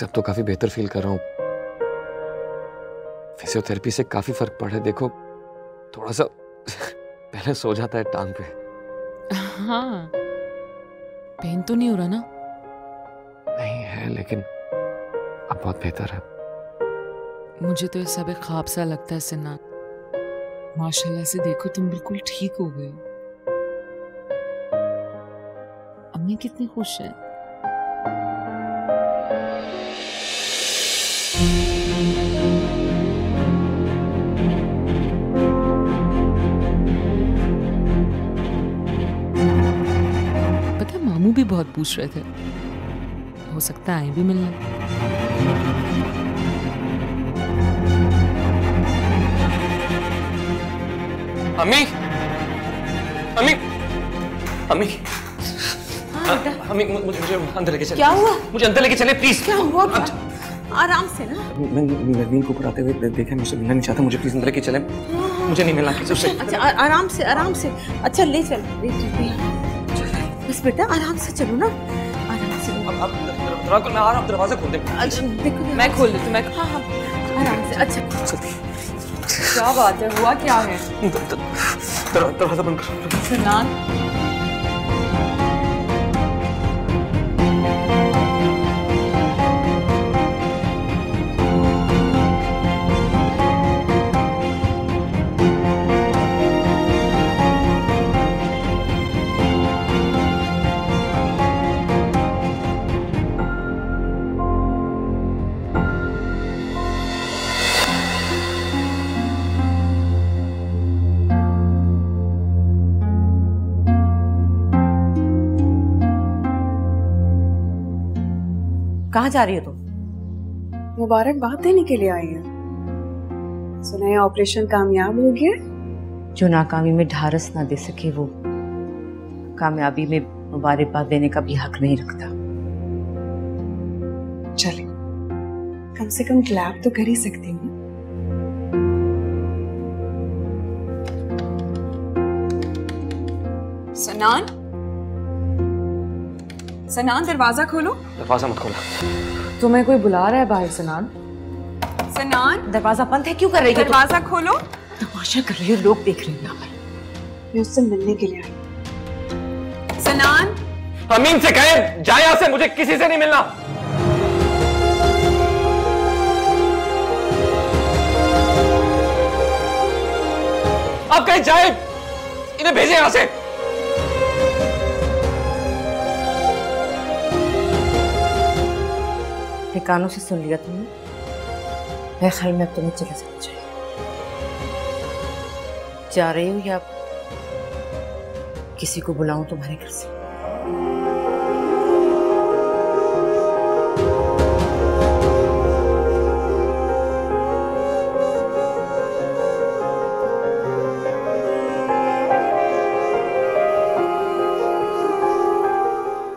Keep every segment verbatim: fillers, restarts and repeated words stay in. से अब तो काफी बेहतर फील कर रहा हूँ। फिजियोथेरेपी से काफी फर्क पड़ा है। देखो थोड़ा सा पहले सो जाता है टांग पे। हाँ, पेन तो नहीं हो रहा ना? नहीं है, लेकिन अब बहुत बेहतर है। मुझे तो ये सब एक ख्वाब सा लगता है सिनान। माशाल्लाह से देखो तुम बिल्कुल ठीक हो गए। अम्मी कितनी खुश है। पता मामू भी बहुत पूछ रहे थे, हो सकता है आए भी मिलने। अम्मी, अम्मी, अम्मी, अम्मी मुझे अंदर लेके चले। क्या हुआ? मुझे अंदर लेके चले प्लीज। क्या हुआ? आराम से ना। मैं नवीन को पढ़ाते हुए देखा, मुझे मिलना नहीं चाहता, मुझे प्लीज अंदर लेके चले। मुझे नहीं मिलना किसी से। अच्छा आराम से, आराम से। अच्छा ले चल, ले चल बस बेटा, आराम से चलो ना, आराम से। अब दरवाजा मैं आ रहा हूँ, दरवाजा खोल दे। अच्छा देखो मैं खोल देती हूँ, मैं हाँ हाँ आराम से। अच्छा क्या बात है, हुआ क्या है? दरवाजा बंद कर सिनान। कहाँ जा रही हो तुम? तो? मुबारक बात देने के लिए आई है। सुना है ऑपरेशन कामयाब हो गया। जो नाकामी में ढारस ना दे सके वो कामयाबी में मुबारकबाद देने का भी हक नहीं रखता। चले कम से कम क्लैप तो कर ही सकती हूँ। सिनान, सिनान दरवाजा खोलो। दरवाजा मत खोलो। तुम्हें कोई बुला रहा है बाहर। सिनान, सिनान दरवाजा बंद है, क्यों कर रही है? दरवाजा खोलो। तमाशा कर रही है, लोग देख रहे हैं यहाँ पर। मैं उससे मिलने के लिए आई। सिनान, अमीन से कहे जाए यहाँ से, मुझे किसी से नहीं मिलना। आप कहीं जाए, इन्हें भेजें यहाँ से। कानों से सुन लिया तुमने, मेरे ख्याल में अब तुम्हें चले जाना चाहिए। जा रही हो या किसी को बुलाऊं तुम्हारे घर से?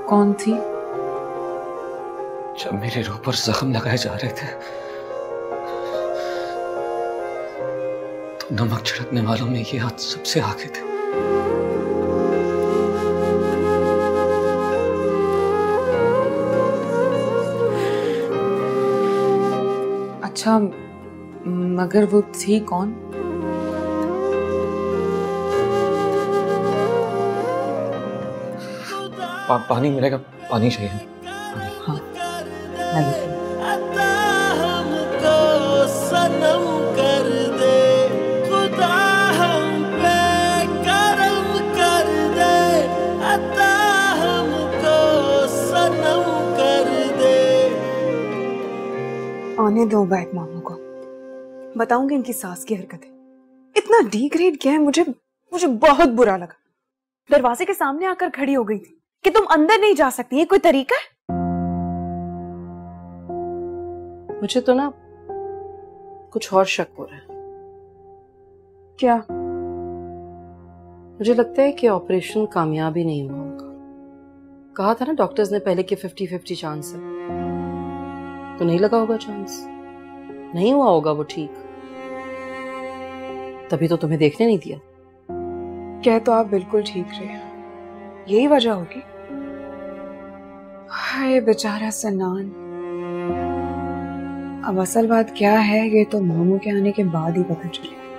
कौन थी? जब मेरे रूह पर जख्म लगाए जा रहे थे तो नमक छिड़कने वालों में ये हाथ सबसे आगे थे। अच्छा मगर वो थी कौन? पा, पानी मिलेगा? पानी चाहिए? अता हमको सनम कर दे, खुदा हम पे करम कर दे। अता हमको सनम कर दे। आने दो बैठ मामू को, बताऊंगी इनकी सास की हरकतें। इतना डिग्रेड क्या है, मुझे मुझे बहुत बुरा लगा। दरवाजे के सामने आकर खड़ी हो गई थी कि तुम अंदर नहीं जा सकती, ये कोई तरीका है? मुझे तो ना कुछ और शक हो रहा है। क्या? मुझे लगता है कि ऑपरेशन कामयाब ही नहीं हुआ होगा। कहा था ना डॉक्टर्स ने पहले कि फिफ्टी फिफ्टी चांस है, तो नहीं लगा होगा चांस, नहीं हुआ होगा वो ठीक। तभी तो तुम्हें देखने नहीं दिया। क्या तो आप बिल्कुल ठीक रहे, यही वजह होगी। हाय बेचारा सिनान। अब असल बात क्या है ये तो मामू के आने के बाद ही पता चलेगा।